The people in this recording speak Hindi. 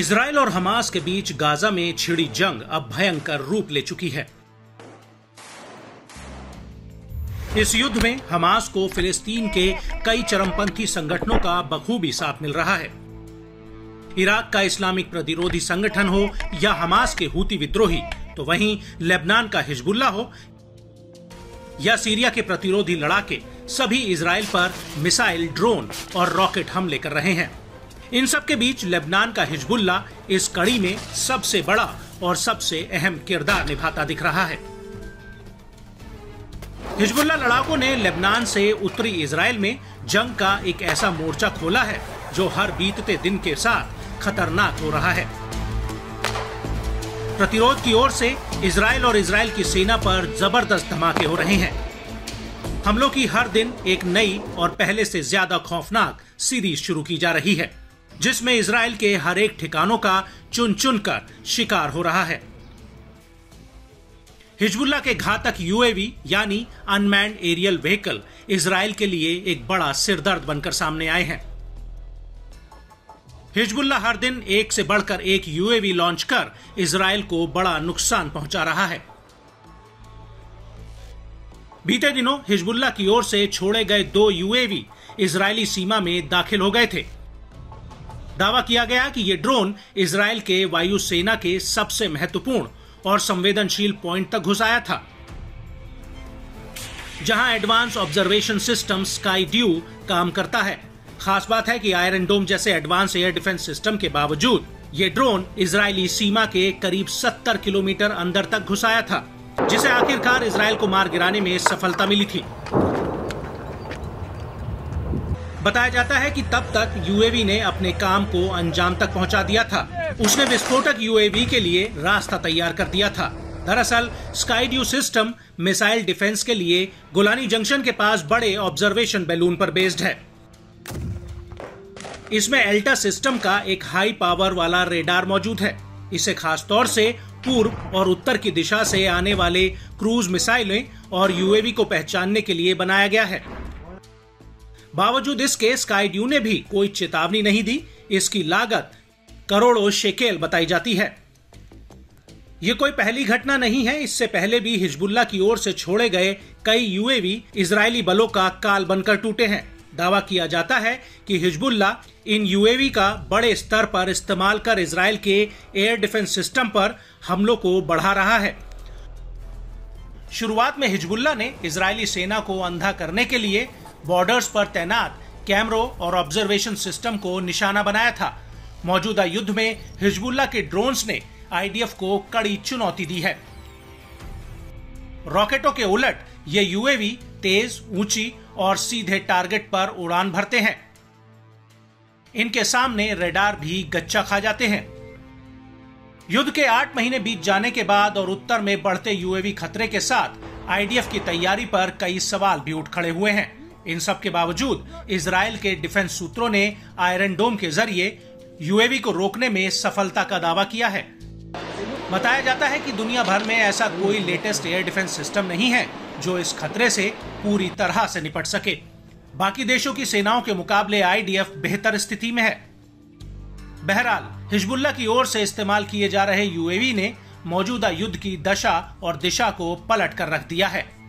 इजरायल और हमास के बीच गाजा में छिड़ी जंग अब भयंकर रूप ले चुकी है। इस युद्ध में हमास को फिलिस्तीन के कई चरमपंथी संगठनों का बखूबी साथ मिल रहा है। इराक का इस्लामिक प्रतिरोधी संगठन हो या हमास के हूती विद्रोही, तो वहीं लेबनान का हिजबुल्लाह हो या सीरिया के प्रतिरोधी लड़ाके, सभी इजरायल पर मिसाइल, ड्रोन और रॉकेट हमले कर रहे हैं। इन सब के बीच लेबनान का हिजबुल्लाह इस कड़ी में सबसे बड़ा और सबसे अहम किरदार निभाता दिख रहा है। हिजबुल्लाह लड़ाकों ने लेबनान से उत्तरी इजरायल में जंग का एक ऐसा मोर्चा खोला है जो हर बीतते दिन के साथ खतरनाक हो रहा है। प्रतिरोध की ओर से इजरायल और इजरायल की सेना पर जबरदस्त धमाके हो रहे हैं। हमलों की हर दिन एक नई और पहले से ज्यादा खौफनाक सीरीज शुरू की जा रही है, जिसमें इजरायल के हर एक ठिकानों का चुन चुन कर शिकार हो रहा है। हिजबुल्लाह के घातक यूएवी यानी अनमैन्ड एरियल व्हीकल इजरायल के लिए एक बड़ा सिरदर्द बनकर सामने आए हैं। हिजबुल्लाह हर दिन एक से बढ़कर एक यूएवी लॉन्च कर इजरायल को बड़ा नुकसान पहुंचा रहा है। बीते दिनों हिजबुल्लाह की ओर से छोड़े गए 2 यूएवी इजरायली सीमा में दाखिल हो गए थे। दावा किया गया कि ये ड्रोन इजरायल के वायुसेना के सबसे महत्वपूर्ण और संवेदनशील पॉइंट तक घुस आया था, जहां advance observation system Sky Dew काम करता है। खास बात है कि आयरन डोम जैसे एडवांस एयर डिफेंस सिस्टम के बावजूद ये ड्रोन इजरायली सीमा के करीब 70 किलोमीटर अंदर तक घुस आया था, जिसे आखिरकार इजरायल को मार गिराने में सफलता मिली थी। बताया जाता है कि तब तक यूएवी ने अपने काम को अंजाम तक पहुंचा दिया था। उसने विस्फोटक यूएवी के लिए रास्ता तैयार कर दिया था। दरअसल Sky Dew system missile defence के लिए गुलानी जंक्शन के पास बड़े ऑब्जर्वेशन बैलून पर बेस्ड है। इसमें एल्टा सिस्टम का एक हाई पावर वाला रेडार मौजूद है। इसे खास तौर से पूर्व और उत्तर की दिशा से आने वाले क्रूज मिसाइलें और यूएवी को पहचानने के लिए बनाया गया है। बावजूद इसके स्काई ड्यू ने भी कोई चेतावनी नहीं दी। इसकी लागत करोड़ों शेकेल बताई जाती है। ये कोई पहली घटना नहीं है। इससे पहले भी हिजबुल्लाह की ओर से छोड़े गए कई यूएवी इजरायली बलों का काल बनकर टूटे हैं। दावा किया जाता है कि हिजबुल्लाह इन यूएवी का बड़े स्तर पर इस्तेमाल कर इजरायल के एयर डिफेंस सिस्टम पर हमलों को बढ़ा रहा है। शुरुआत में हिजबुल्लाह ने इजरायली सेना को अंधा करने के लिए बॉर्डर्स पर तैनात कैमरों और ऑब्जर्वेशन सिस्टम को निशाना बनाया था। मौजूदा युद्ध में हिजबुल्लाह के ड्रोन्स ने आईडीएफ को कड़ी चुनौती दी है। रॉकेटों के उलट ये यूएवी तेज, ऊंची और सीधे टारगेट पर उड़ान भरते हैं। इनके सामने रडार भी गच्चा खा जाते हैं। युद्ध के 8 महीने बीत जाने के बाद और उत्तर में बढ़ते यूएवी खतरे के साथ आईडीएफ की तैयारी पर कई सवाल भी उठ खड़े हुए हैं। इन सब के बावजूद इजरायल के डिफेंस सूत्रों ने आयरन डोम के जरिए यूएवी को रोकने में सफलता का दावा किया है। बताया जाता है कि दुनिया भर में ऐसा कोई लेटेस्ट एयर डिफेंस सिस्टम नहीं है जो इस खतरे से पूरी तरह से निपट सके। बाकी देशों की सेनाओं के मुकाबले आईडीएफ बेहतर स्थिति में है। बहरहाल हिजबुल्लाह की ओर से इस्तेमाल किए जा रहे यूएवी ने मौजूदा युद्ध की दशा और दिशा को पलट कर रख दिया है।